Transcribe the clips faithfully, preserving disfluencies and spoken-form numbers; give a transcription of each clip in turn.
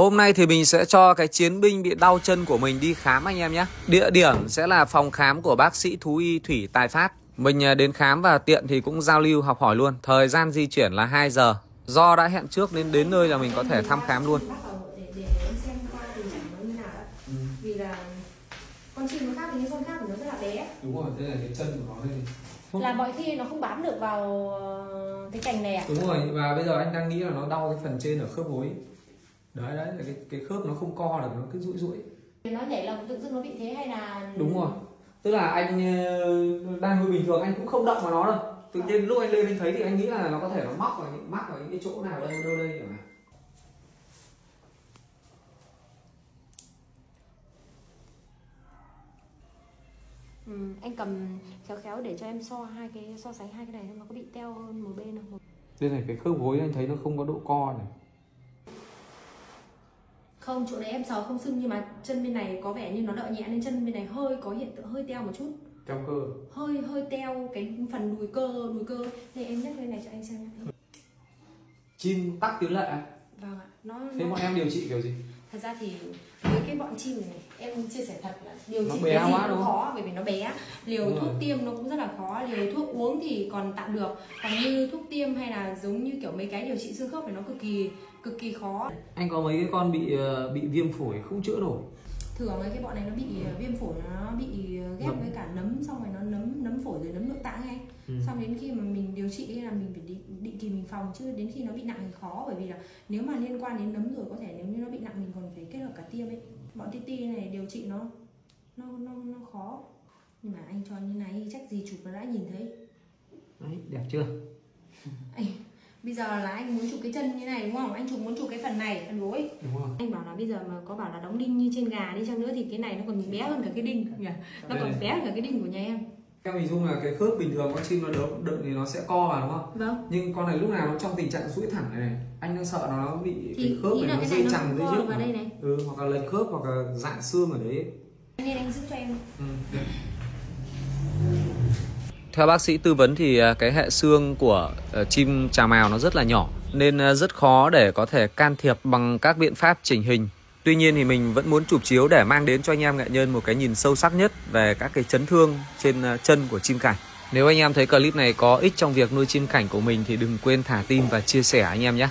Hôm nay thì mình sẽ cho cái chiến binh bị đau chân của mình đi khám anh em nhé. Địa điểm sẽ là phòng khám của bác sĩ thú y Thủy Tài Phát. Mình đến khám và tiện thì cũng giao lưu học hỏi luôn. Thời gian di chuyển là hai giờ. Do đã hẹn trước nên đến nơi là mình có thể thăm khám luôn. Con chim nó khác thì con khác thì nó rất là bé. Đúng rồi, thế là cái chân của nó đây. Là mọi khi nó không bám được vào cái cành này à? Đúng rồi, và bây giờ anh đang nghĩ là nó đau cái phần trên ở khớp gối. Đấy, đấy là cái, cái khớp nó không co được, nó cứ rũi rũi. Nó nhảy lồng tự dưng nó bị thế hay là... Đúng rồi, tức là anh đang hơi bình thường, anh cũng không động vào nó đâu. Tự nhiên lúc anh lên anh thấy thì anh nghĩ là nó có thể nó móc vào, mắc vào những cái chỗ nào đâu đâu đây. Ừ, anh cầm khéo khéo để cho em so hai cái so sánh hai cái này xem nó có bị teo hơn một bên không. Đây này, cái khớp gối anh thấy nó không có độ co này. Không, chỗ này em sờ không sưng nhưng mà chân bên này có vẻ như nó đỡ nhẹ nên chân bên này hơi có hiện tượng hơi teo một chút. Teo cơ. Hơi hơi teo cái phần đùi cơ, đùi cơ. Thì em nhắc lên này cho anh xem nhé. Chim tắc tiếng lệ. Vâng ạ. Nó Thế nó... bọn em điều trị kiểu gì? Thật ra thì với cái bọn chim này em chia sẻ thật là điều trị cái gì cũng khó bởi vì nó bé, liều đúng thuốc rồi. Tiêm nó cũng rất là khó, liều thuốc uống thì còn tạm được, còn như thuốc tiêm hay là giống như kiểu mấy cái điều trị xương khớp thì nó cực kỳ cực kỳ khó. Anh có mấy cái con bị bị viêm phổi không chữa nổi. Thường mấy cái bọn này nó bị viêm phổi, nó bị ghép Nấm. với cả nấm, xong rồi nó nấm nấm phổi rồi nấm nội tạng ngay. Ừ. Xong đến khi mà mình điều trị hay là mình phải định kỳ mình phòng, chứ đến khi nó bị nặng thì khó, bởi vì là nếu mà liên quan đến nấm rồi có thể nếu như nó bị nặng mình còn phải kết hợp cả tiêm ấy. Bọn ti ti này điều trị nó nó nó nó khó. Nhưng mà anh cho như này chắc gì chụp nó đã nhìn thấy. Đấy, đẹp chưa? Anh, bây giờ là anh muốn chụp cái chân như này đúng không? Anh chụp muốn chụp cái phần này, phần gối. Đúng rồi. Anh bảo là bây giờ mà có bảo là đóng đinh như trên gà đi chăng nữa thì cái này nó còn bé hơn cả cái đinh nhỉ? Nó còn bé hơn cả cái đinh của nhà em. Em hình dung là cái khớp bình thường con chim nó đựng, đựng thì nó sẽ co vào đúng không? Vâng. Nhưng con này lúc nào nó trong tình trạng duỗi thẳng này này. Anh đang sợ nó bị thì cái khớp này nó dây chằng dây dứt vào đây này. Ừ, hoặc là lệch khớp hoặc là giãn xương ở đấy. Anh nên anh giúp cho em. Ừ. Theo bác sĩ tư vấn thì cái hệ xương của chim trà mào nó rất là nhỏ nên rất khó để có thể can thiệp bằng các biện pháp chỉnh hình. Tuy nhiên thì mình vẫn muốn chụp chiếu để mang đến cho anh em nghệ nhân một cái nhìn sâu sắc nhất về các cái chấn thương trên chân của chim cảnh. Nếu anh em thấy clip này có ích trong việc nuôi chim cảnh của mình thì đừng quên thả tim và chia sẻ anh em nhé.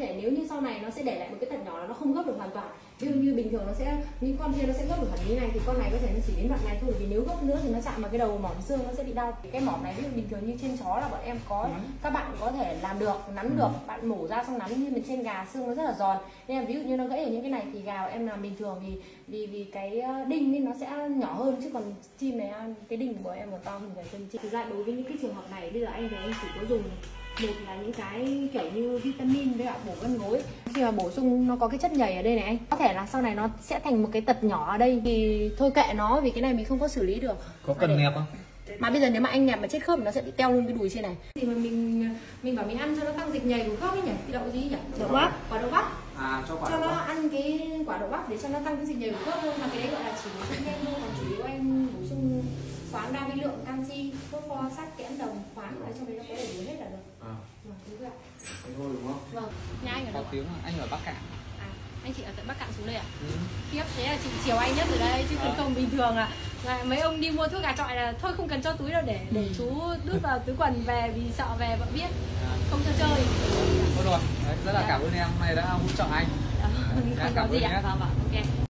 Nếu như sau này nó sẽ để lại một cái tật nhỏ là nó không gấp được hoàn toàn. Ví dụ như bình thường nó sẽ những con kia nó sẽ gấp được hẳn như này thì con này có thể nó chỉ đến đoạn này thôi, vì nếu gấp nữa thì nó chạm vào cái đầu mỏm xương nó sẽ bị đau. Cái mỏm này ví dụ bình thường như trên chó là bọn em có ừ. các bạn có thể làm được, nắn được, bạn mổ ra xong nắn, nhưng mà trên gà xương nó rất là giòn. Nên là ví dụ như nó gãy ở những cái này thì gà em làm bình thường vì vì vì cái đinh nên nó sẽ nhỏ hơn, chứ còn chim này cái đinh của bọn em còn to hơn cái chân chim. Thực ra đối với những cái trường hợp này bây giờ anh thì anh chỉ có dùng một là những cái kiểu như vitamin với cả bổ gân gối. Khi mà bổ sung nó có cái chất nhầy ở đây này anh, có thể là sau này nó sẽ thành một cái tật nhỏ ở đây thì thôi kệ nó, vì cái này mình không có xử lý được. Có cần để... nẹp không? Mà bây giờ nếu mà anh nẹp mà chết khớp nó sẽ bị teo luôn cái đùi trên này. Thì mà mình mình bảo mình ăn cho nó tăng dịch nhầy của khớp ấy nhỉ? Thì đậu gì nhỉ? Đậu bắp, quả đậu bắp. À, cho quả cho nó ăn cái quả đậu bắp để cho nó tăng cái dịch nhầy của khớp thôi, mà cái đấy gọi là chỉ bổ sung thêm thôi, còn chủ yếu anh bổ sung khoáng đa vi lượng, canxi, phốt pho, sắt, kẽm, đồng, khoáng ở trong đấy nó có đầy đủ hết là được. À. Vâng, đúng rồi. Anh thôi đúng không? Vâng. Nhà anh ở đâu? Có tiếng anh ở Bắc Cạn. À, anh chị ở tận Bắc Cạn xuống đây ạ? Ừ. Khiếp, thế là chị chiều anh nhất rồi đây chứ à. Không bình thường ạ. À. Mấy ông đi mua thuốc gà trọi là thôi không cần cho túi đâu để để ừ. chú đút vào túi quần về vì sợ về vợ biết. À. Không cho chơi. Thôi rồi, đấy, rất là à. cảm ơn em hôm nay đã hỗ trợ anh. À. À, không có gì ạ. Vâng ạ. Ok.